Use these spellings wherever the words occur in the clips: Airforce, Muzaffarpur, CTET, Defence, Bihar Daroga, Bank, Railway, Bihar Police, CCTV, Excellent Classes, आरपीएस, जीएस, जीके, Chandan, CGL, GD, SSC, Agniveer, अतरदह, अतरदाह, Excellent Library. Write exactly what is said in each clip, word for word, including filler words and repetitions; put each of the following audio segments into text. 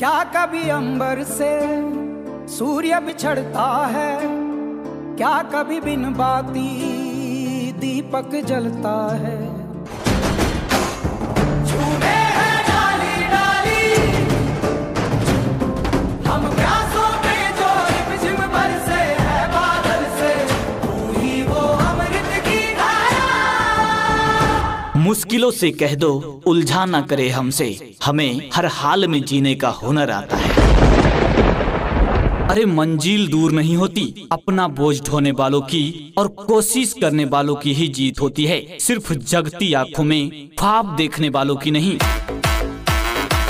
क्या कभी अंबर से सूर्य बिछड़ता है, क्या कभी बिन बाती दीपक जलता है। झूमे हैं डाली डाली हम प्यासों पे जो रिमझिम बरसे है बादल से, तू ही वो अमृत की धारा। मुश्किलों से कह दो उलझा ना करे हमसे, हमें हर हाल में जीने का हुनर आता है। अरे मंजिल दूर नहीं होती, अपना बोझ ढोने वालों की और कोशिश करने वालों की ही जीत होती है, सिर्फ जगती आंखों में ख्वाब देखने वालों की नहीं।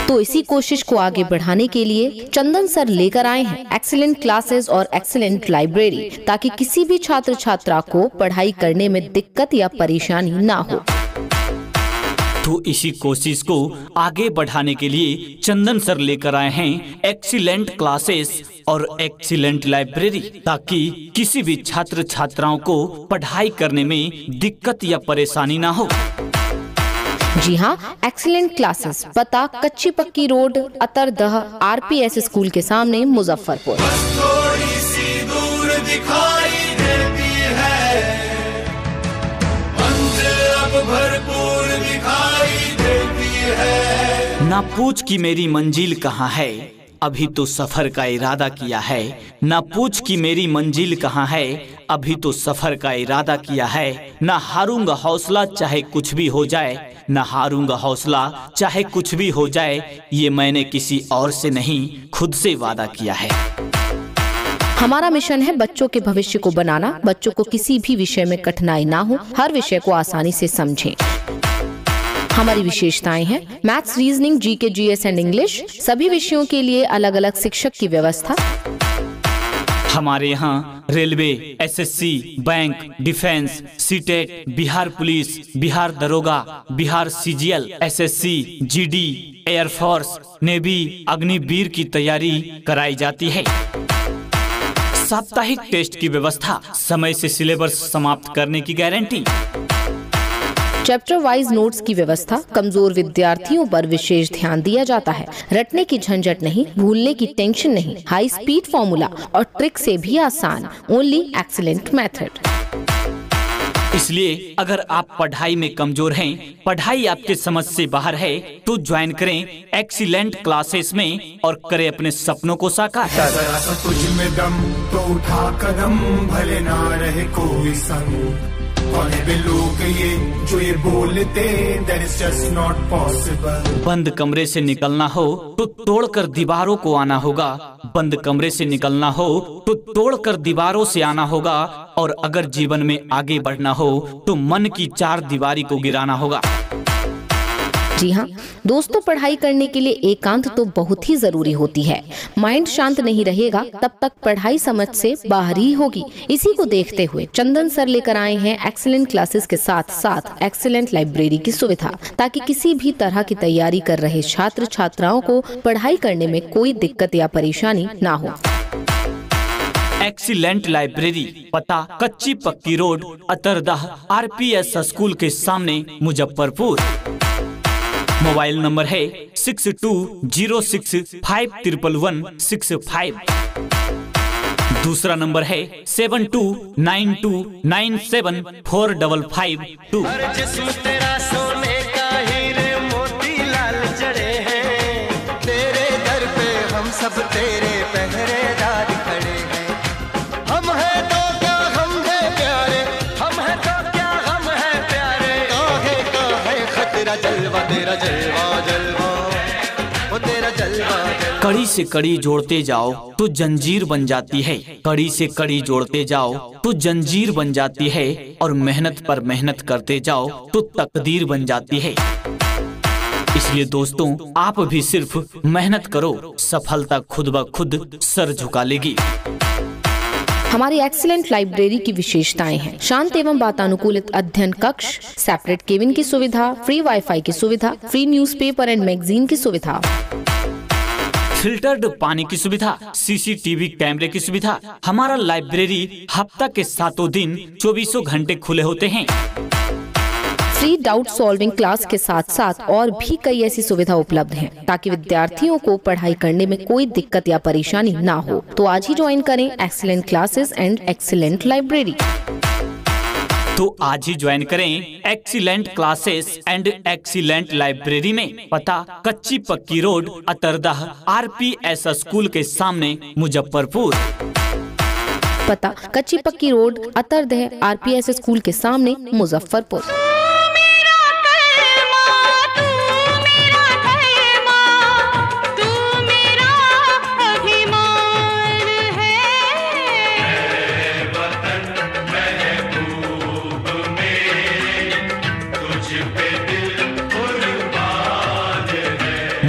तो इसी कोशिश को आगे बढ़ाने के लिए चंदन सर लेकर आए हैं एक्सीलेंट क्लासेस और एक्सीलेंट लाइब्रेरी, ताकि किसी भी छात्र छात्रा को पढ़ाई करने में दिक्कत या परेशानी ना हो। तो इसी कोशिश को आगे बढ़ाने के लिए चंदन सर लेकर आए हैं एक्सीलेंट क्लासेस और एक्सीलेंट लाइब्रेरी, ताकि किसी भी छात्र छात्राओं को पढ़ाई करने में दिक्कत या परेशानी ना हो। जी हाँ, एक्सीलेंट क्लासेस, पता कच्ची पक्की रोड, अतरदह आरपीएस स्कूल के सामने, मुजफ्फरपुर। ना पूछ कि मेरी मंजिल कहाँ है, अभी तो सफर का इरादा किया है। ना पूछ कि मेरी मंजिल कहाँ है, अभी तो सफर का इरादा किया है। ना हारूंगा हौसला चाहे कुछ भी हो जाए, ना हारूंगा हौसला चाहे कुछ भी हो जाए, ये मैंने किसी और से नहीं खुद से वादा किया है। हमारा मिशन है बच्चों के भविष्य को बनाना, बच्चों को किसी भी विषय में कठिनाई ना हो, हर विषय को आसानी से समझें। हमारी विशेषताएं हैं maths, reasoning, जीके, जीएस and English, सभी विषयों के लिए अलग अलग शिक्षक की व्यवस्था। हमारे यहाँ railway, SSC, bank, defence, CTET, Bihar police, Bihar दरोगा, Bihar CGL, SSC, GD, air force, navy, Agniveer की तैयारी कराई जाती है। साप्ताहिक टेस्ट की व्यवस्था, समय से सिलेबस समाप्त करने की गारंटी। चैप्टर वाइज नोट्स की व्यवस्था, कमजोर विद्यार्थियों पर विशेष ध्यान दिया जाता है, रटने की झंझट नहीं, भूलने की टेंशन नहीं, हाई स्पीड फॉर्मूला और ट्रिक से भी आसान, ओनली एक्सीलेंट मेथड। इसलिए अगर आप पढ़ाई में कमजोर हैं, पढ़ाई आपके समझ से बाहर है, तो ज्वाइन करें एक्सीलेंट क्लासेस में और करें अपने सपनों को साकार। तुझ में दम तो उठा कदम, भले ना रहे कोई संग, और लोग ये जो ये बोलते that is just not possible। बंद कमरे से निकलना हो तो तोड़कर दीवारों को आना होगा, बंद कमरे से निकलना हो तो तोड़कर दीवारों से आना होगा, और अगर जीवन में आगे बढ़ना हो तो मन की चार दीवारी को गिराना होगा। जी हाँ दोस्तों, पढ़ाई करने के लिए एकांत तो बहुत ही जरूरी होती है। माइंड शांत नहीं रहेगा तब तक पढ़ाई समझ से बाहर ही होगी। इसी को देखते हुए चंदन सर लेकर आए हैं एक्सीलेंट क्लासेस के साथ साथ एक्सीलेंट लाइब्रेरी की सुविधा, ताकि किसी भी तरह की तैयारी कर रहे छात्र छात्राओं को पढ़ाई करने में कोई दिक्कत या परेशानी ना हो। एक्सीलेंट लाइब्रेरी, पता कच्ची पक्की रोड, अतरदह आरपीएस स्कूल के सामने, मुजफ्फरपुर। मोबाइल नंबर है six two zero six five triple one six five. दूसरा नंबर है seven two nine two nine seven four double five two. तेरे दर पे हम सब तेरे पहरेदार खड़े हैं। कड़ी से कड़ी जोड़ते जाओ तो जंजीर बन जाती है, कड़ी से कड़ी जोड़ते जाओ तो जंजीर बन जाती है, और मेहनत पर मेहनत करते जाओ तो तकदीर बन जाती है। इसलिए दोस्तों, आप भी सिर्फ मेहनत करो, सफलता खुद ब खुद सर झुका लेगी। हमारी एक्सीलेंट लाइब्रेरी की विशेषताएं हैं शांत एवं वातानुकूलित अध्ययन कक्ष, सेपरेट केबिन की सुविधा, फ्री वाईफाई की सुविधा, फ्री न्यूज़पेपर एंड मैगजीन की सुविधा, फिल्टर्ड पानी की सुविधा, सीसीटीवी कैमरे की सुविधा। हमारा लाइब्रेरी हफ्ता के सातों दिन चौबीसों घंटे खुले होते हैं। फ्री डाउट सॉल्विंग क्लास के साथ साथ और भी कई ऐसी सुविधा उपलब्ध है ताकि विद्यार्थियों को पढ़ाई करने में कोई दिक्कत या परेशानी ना हो। तो आज ही ज्वाइन करें excellent classes and excellent library. तो आज ही ज्वाइन करें excellent classes and excellent library में। पता कच्ची पक्की रोड अतरदाह आरपीएस स्कूल के सामने मुजफ्फरपुर। पता कच्ची पक्की रोड अतरदाह आरपीएस स्कूल के सामने मुजफ्फरपुर।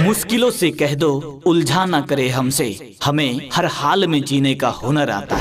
मुश्किलों से कह दो उलझा ना करे हमसे, हमें हर हाल में जीने का हुनर आता है।